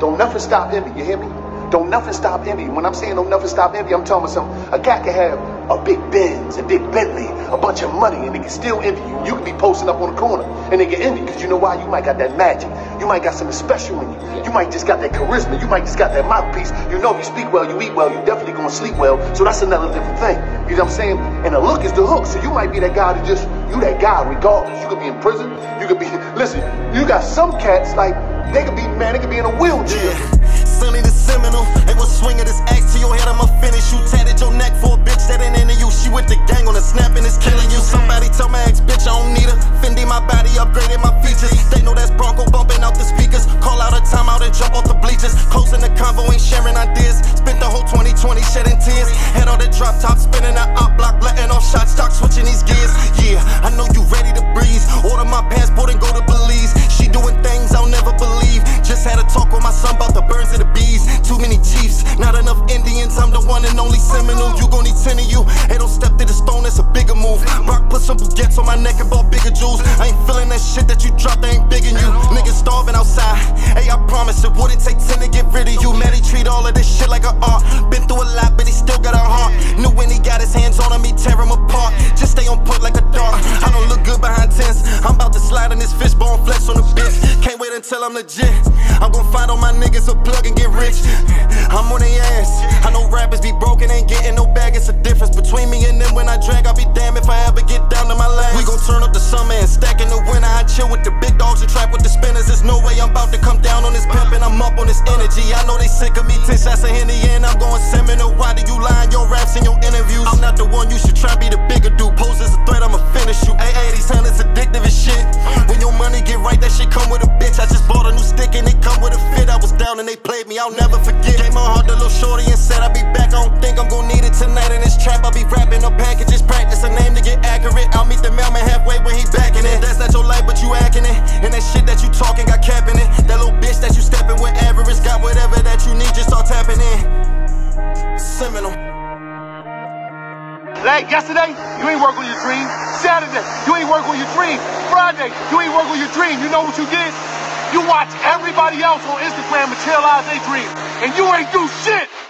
Don't nothing stop envy, you hear me? Don't nothing stop envy. When I'm saying don't nothing stop envy, I'm talking about something. A cat can have a big Benz, a big Bentley, a bunch of money, and they can still envy you. You can be posting up on the corner, and they get envy, because you know why? You might got that magic. You might got something special in you. You might just got that charisma. You might just got that mouthpiece. You know, if you speak well, you eat well, you definitely gonna sleep well. So that's another different thing. You know what I'm saying? And the look is the hook. So you might be that guy that just, you that guy regardless. You could be in prison. You could be, listen, you got some cats like, they could be, man, they could be in a wheelchair. Sonny the Seminole, ain't one swing of this axe to your head, I'ma finish you. Tatted your neck for a bitch that ain't into you. She with the gang on the snap and it's killing you. Somebody tell my ex bitch I don't need her. Fendi my body, upgraded my features. They know that's Bronco bumping out the speakers. Call out a timeout and jump off the bleachers. Closing the convo, ain't sharing ideas. Spent the whole 2020 shedding tears. Head on the drop top, spinning the op block, letting off shots, stock switching these gears. Yeah, I know you ready to breeze. Order my passport and go to Belize. She doing things I'll never believe. Just had a talk with my son about the birds and the bees. Too many chiefs, not enough Indians. I'm the one and only Seminole. You gon' need 10 of you. Hey, don't step to the stone, that's a bigger move. Rock put some baguettes on my neck and bought bigger jewels. I ain't feeling that shit that you dropped, I ain't biggin' you. Niggas starving outside. Hey, I promise it wouldn't take 10 to get rid of you. Matty treat all of this shit like an art. Been through a lot, but he still got a heart. Knew when he got his hands on him, he tear him apart. Just stay on point like a dart. I don't look good behind tents. I'm about to slide in this fishbone flex on the bench. Can't wait until I'm legit. I'm gon' find all my niggas a plug and get rich. I'm on their ass. I know rappers be broken, ain't getting no bag. It's a difference between me and them. When I drag, I'll be damned if I ever get down to my last. We gon' turn up the summer and stack in the winter. I chill with the big dogs and trap with the spinners. There's no way I'm about to come down on this pep, and I'm up on this energy. I know they sick of me. 10 shots of Hennessy and I'm going Seminole. Why do you lie in your raps and your interviews? I'm not the one, you should try be the bigger dude. Pose as a threat, I'ma finish you. Ay, these hundreds addictive as shit. When your money get right, that shit come with a bitch. I just bought a new stick and it come with a fit. I was down and they played me, I'll never forget. Came on hard to little shorty and said I'll be back. I don't think I'm gon' need it tonight in this trap. I'll be rapping up packages, practice a name to get accurate. I'll meet the mailman halfway when he back in it. That's not your life, but you acting it. And that shit that you talking got cap in it. That little bitch that you stepping with average got whatever that you need, just start tapping in. Seminole. Like yesterday, you ain't work on your dream. Saturday, you ain't work on your dream. Friday, you ain't work on your dream. You know what you did? You watch everybody else on Instagram materialize their dream, and you ain't do shit.